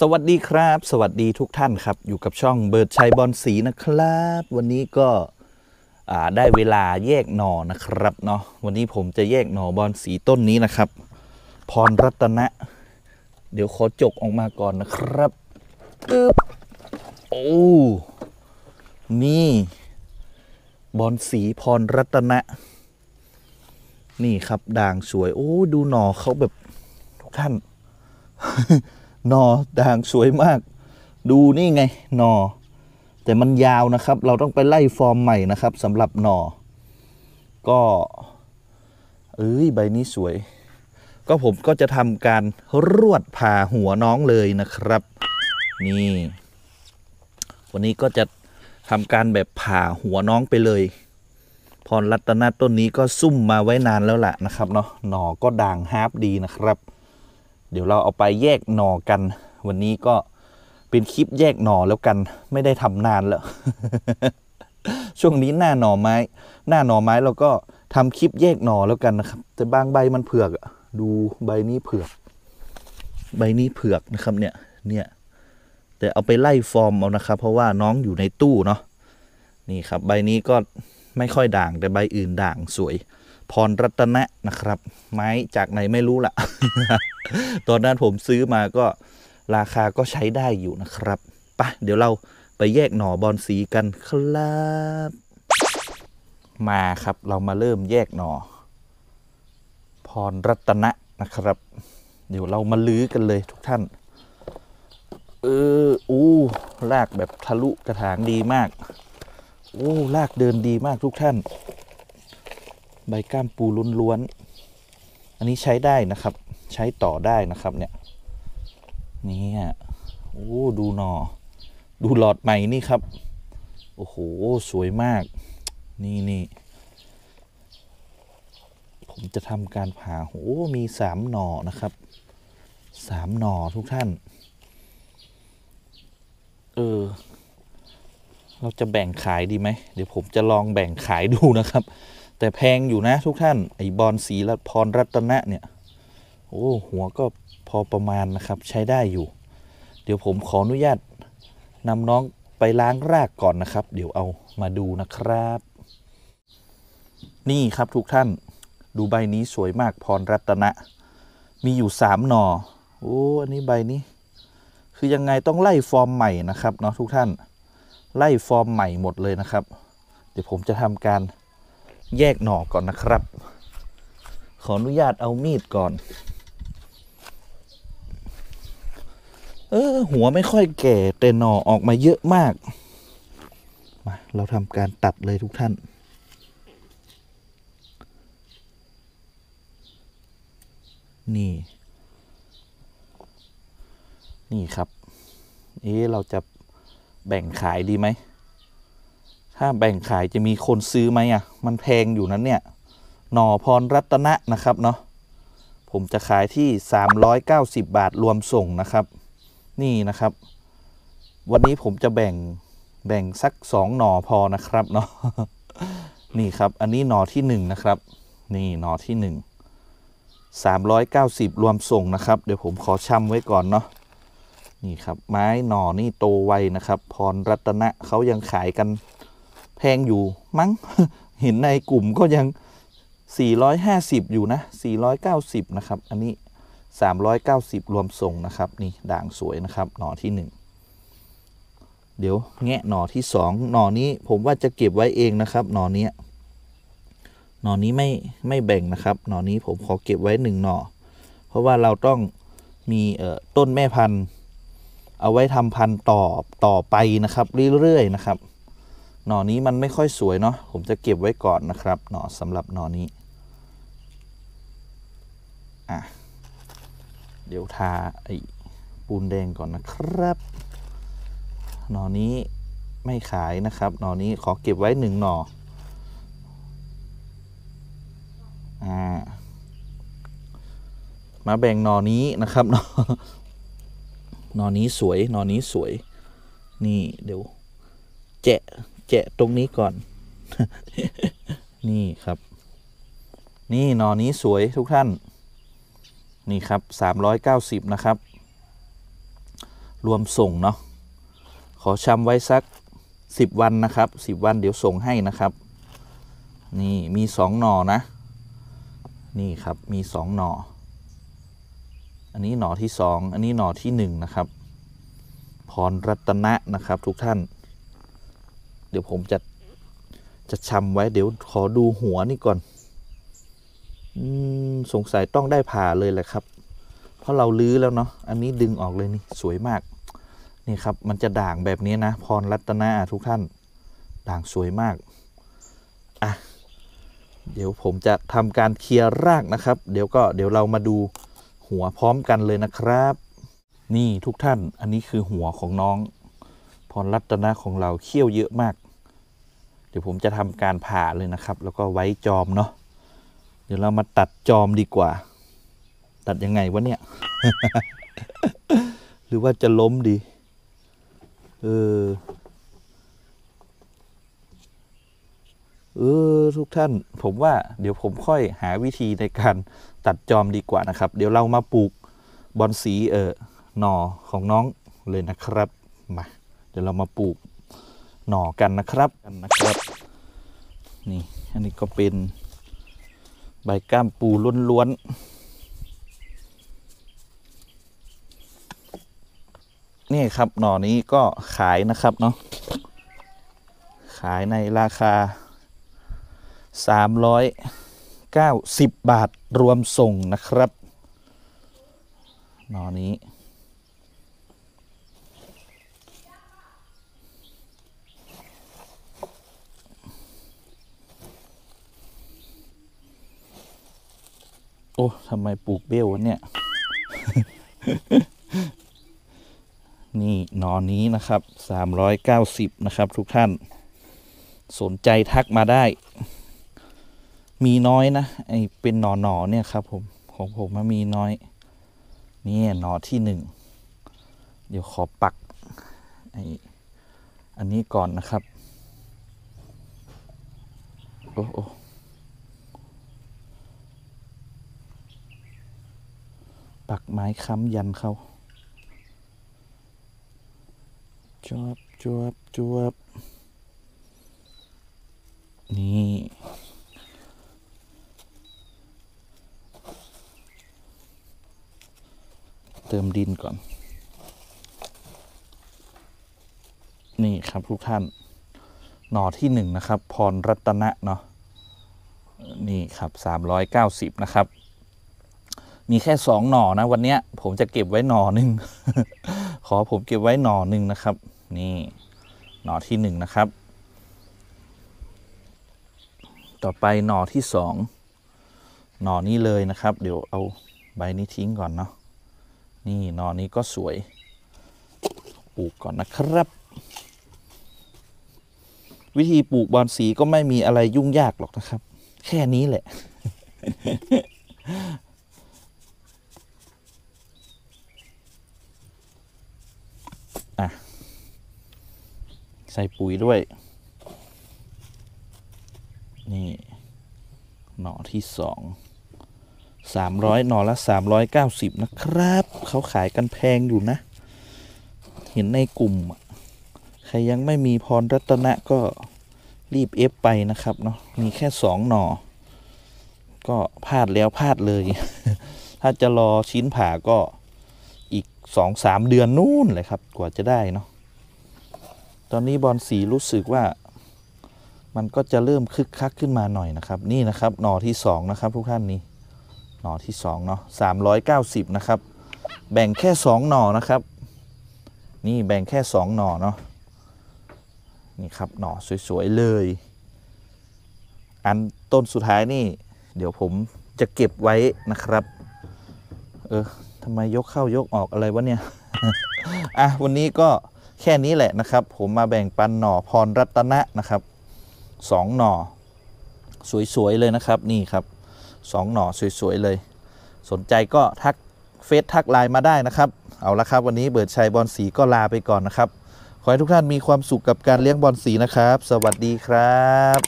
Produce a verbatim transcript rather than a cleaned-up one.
สวัสดีครับสวัสดีทุกท่านครับอยู่กับช่องเบิร์ดชัยบอนสีนะครับวันนี้ก็ได้เวลาแยกหน่อนะครับเนาะวันนี้ผมจะแยกหน่อบอนสีต้นนี้นะครับพรรัตนะเดี๋ยวขอจกออกมาก่อนนะครับอึ๊บโอ้นี่บอนสีพรรัตนะนี่ครับด่างสวยโอ้ดูหน่อเขาแบบทุกท่านหนอด่างสวยมากดูนี่ไงหนอแต่มันยาวนะครับเราต้องไปไล่ฟอร์มใหม่นะครับสำหรับหนอก็เอ้ยใบนี้สวยก็ผมก็จะทำการรวดผ่าหัวน้องเลยนะครับนี่วันนี้ก็จะทำการแบบผ่าหัวน้องไปเลยพรรัตนะต้นนี้ก็ซุ่มมาไว้นานแล้วล่ะนะครับเนาะหนอก็ด่างฮาร์ปดีนะครับเดี๋ยวเราเอาไปแยกหน่อกันวันนี้ก็เป็นคลิปแยกหน่อแล้วกันไม่ได้ทำนานแล้ว ช่วงนี้หน้าหน่อไม้หน้าหน่อไม้เราก็ทำคลิปแยกหน่อแล้วกันนะครับแต่บางใบมันเผือกดูใบนี้เผือกใบนี้เผือกนะครับเนี่ยเนี่ยแต่เอาไปไล่ฟอร์มเอานะครับเพราะว่าน้องอยู่ในตู้เนาะนี่ครับใบนี้ก็ไม่ค่อยด่างแต่ใบอื่นด่างสวยพรรัตนะนะครับไม้จากไหนไม่รู้ล่ะ ตอนนั้นผมซื้อมาก็ราคาก็ใช้ได้อยู่นะครับป่ะเดี๋ยวเราไปแยกหน่อบอนสีกันครับมาครับเรามาเริ่มแยกหน่อพรรัตนะนะครับเดี๋ยวเรามาลื้อกันเลยทุกท่านเอออู้รากแบบทะลุกระถางดีมากโอ้รากเดินดีมากทุกท่านใบก้ามปูล้วนๆอันนี้ใช้ได้นะครับใช้ต่อได้นะครับเนี่ยนี่โอ้ดูหนอดูหลอดใหม่นี่ครับโอ้โหสวยมากนี่นี่ผมจะทำการผ่าโอ้มีสามหนอนะครับสามหนอทุกท่านเออเราจะแบ่งขายดีไหมเดี๋ยวผมจะลองแบ่งขายดูนะครับแต่แพงอยู่นะทุกท่านไอบอนสีพรรัตนะเนี่ยโอ้หัวก็พอประมาณนะครับใช้ได้อยู่เดี๋ยวผมขออนุญาตนำน้องไปล้างรากก่อนนะครับเดี๋ยวเอามาดูนะครับนี่ครับทุกท่านดูใบนี้สวยมากพรรัตนะมีอยู่สามหน่อโอ้อันนี้ใบนี้คือยังไงต้องไล่ฟอร์มใหม่นะครับเนาะทุกท่านไล่ฟอร์มใหม่หมดเลยนะครับเดี๋ยวผมจะทำการแยกหน่อก่อนนะครับขออนุญาตเอามีดก่อนเออหัวไม่ค่อยแก่แต่หน่อออกมาเยอะมากมาเราทำการตัดเลยทุกท่านนี่นี่ครับเอ๊ะเราจะแบ่งขายดีไหมถ้าแบ่งขายจะมีคนซื้อไหมอ่ะมันแพงอยู่นั้นเนี่ยหน่อพรรัตนะนะครับเนาะผมจะขายที่สามร้อยเก้าสิบบาทรวมส่งนะครับนี่นะครับวันนี้ผมจะแบ่งแบ่งสักสองหน่อพอนะครับเนาะ นี่ครับอันนี้หน่อที่หนึ่งนะครับนี่หน่อที่หนึ่ง สามร้อยเก้าสิบรวมส่งนะครับเดี๋ยวผมขอช่ำไว้ก่อนเนาะนี่ครับไม้หน่อนี่โตไวนะครับพรรัตนะเขายังขายกันแพงอยู่มั้ง เห็นในกลุ่มก็ยังสี่ร้อยห้าสิบอยู่นะสี่ร้อยเก้าสิบนะครับอันนี้สามร้อยเก้าสิบรวมส่งนะครับนี่ด่างสวยนะครับหน่อที่หนึ่งเดี๋ยวแงะหน่อที่สองหน่อนี้ผมว่าจะเก็บไว้เองนะครับหน่อนี้หน่อนี้ไม่ไม่แบ่งนะครับหน่อนี้ผมขอเก็บไว้หนึ่งหน่อเพราะว่าเราต้องมีเอ่อต้นแม่พันธุ์เอาไว้ทำพันธุ์ต่อต่อไปนะครับเรื่อยๆนะครับหน่อนี้มันไม่ค่อยสวยเนาะผมจะเก็บไว้ก่อนนะครับหน่อสำหรับหน่อนี้อ่ะเดี๋ยวทาไอ้ปูนแดงก่อนนะครับหน่อนี้ไม่ขายนะครับหน่อนี้ขอเก็บไว้หนึ่งหน่ออ่ามาแบ่งหน่อนี้นะครับหน่อหน่อนี้สวยหน่อนี้สวยนี่เดี๋ยวแจกแจกตรงนี้ก่อน นี่ครับนี่หน่อนี้สวยทุกท่านนี่ครับสามร้อยเก้าสิบนะครับ รวมส่งเนาะขอชำไว้สักสิบวันนะครับสิบวันเดี๋ยวส่งให้นะครับนี่มีสองหน่อนะนี่ครับมีสองหน่ออันนี้หน่อที่สองอันนี้หน่อที่หนึ่งนะครับพรรัตนะนะครับทุกท่านเดี๋ยวผมจะจะชำไว้เดี๋ยวขอดูหัวนี่ก่อนอืมสงสัยต้องได้ผ่าเลยแหละครับเพราะเราลื้อแล้วเนาะอันนี้ดึงออกเลยนี่สวยมากนี่ครับมันจะด่างแบบนี้นะพรรัตนะทุกท่านด่างสวยมากอ่ะเดี๋ยวผมจะทำการเคลียร์รากนะครับเดี๋ยวก็เดี๋ยวเรามาดูหัวพร้อมกันเลยนะครับนี่ทุกท่านอันนี้คือหัวของน้องพรรัตนะของเราเขี้ยวเยอะมากเดี๋ยวผมจะทำการผ่าเลยนะครับแล้วก็ไว้จอมเนาะเดี๋ยวเรามาตัดจอมดีกว่าตัดยังไงวะเนี่ย หรือว่าจะล้มดีเออเออทุกท่านผมว่าเดี๋ยวผมค่อยหาวิธีในการตัดจอมดีกว่านะครับเดี๋ยวเรามาปลูกบอนสีเออหน่อของน้องเลยนะครับมาเดี๋ยวเรามาปลูกหน่อกันนะครับกันนะครับนี่อันนี้ก็เป็นใบก้ามปูล้วนๆนี่ครับหน่อนี้ก็ขายนะครับเนาะขายในราคาสามร้อยเก้าสิบบาทรวมส่งนะครับหน่อนี้โอ้ทำไมปลูกเบี้ยวเนี่ย นี่หน่อนี้นะครับสามร้อยเก้าสิบนะครับทุกท่านสนใจทักมาได้มีน้อยนะไอเป็นหน่อหน่อเนี่ยครับผมของผมมันมีน้อยนี่หน่อที่หนึ่งเดี๋ยวขอปักไออันนี้ก่อนนะครับโอ้โอ้ปักไม้ค้ำยันเขาจวบจวบจวบนี่เติมดินก่อนนี่ครับทุกท่านหน่อที่หนึ่งนะครับพรรัตนะเนาะนี่ครับสามร้อยเก้าสิบนะครับมีแค่สองหน่อนะวันเนี้ยผมจะเก็บไว้หน่อหนึ่ง ขอผมเก็บไว้หน่อหนึ่งนะครับนี่หน่อที่หนึ่งนะครับต่อไปหน่อที่สองหน่อนี้เลยนะครับเดี๋ยวเอาใบนี้ทิ้งก่อนเนาะนี่หน่อนี้ก็สวยปลูกก่อนนะครับวิธีปลูกบอนสีก็ไม่มีอะไรยุ่งยากหรอกนะครับแค่นี้แหละ อ่ะใส่ปุ๋ยด้วยนี่หน่อที่สองสามร้อยหน่อละสามร้อยเก้าสิบนะครับเขาขายกันแพงอยู่นะเห็นในกลุ่มใครยังไม่มีพรรัตนะก็รีบเอฟไปนะครับเนาะมีแค่สองหน่อก็พลาดแล้วพลาดเลย ถ้าจะรอชิ้นผ่าก็อีกสองสามเดือนนู่นเลยครับกว่าจะได้เนาะตอนนี้บอนสีรู้สึกว่ามันก็จะเริ่มคึกคักขึ้นมาหน่อยนะครับนี่นะครับหน่อที่สองนะครับทุกท่านนี้หน่อที่สองเนาะสามร้อยเก้าสิบนะครับแบ่งแค่สองหน่อนะครับนี่แบ่งแค่สองหน่อเนาะนี่ครับหน่อสวยๆเลยอันต้นสุดท้ายนี่เดี๋ยวผมจะเก็บไว้นะครับเออทำไมยกเข้ายกออกอะไรวะเนี่ย อ่ะวันนี้ก็แค่นี้แหละนะครับผมมาแบ่งปันหน่อพรรัตนะนะครับสองหน่อสวยๆเลยนะครับนี่ครับสองหน่อสวยๆเลยสนใจก็ทักเฟซทักไลน์มาได้นะครับเอาละครับวันนี้เบิร์ดชัยบอนสีก็ลาไปก่อนนะครับขอให้ทุกท่านมีความสุขกับการเลี้ยงบอนสีนะครับสวัสดีครับ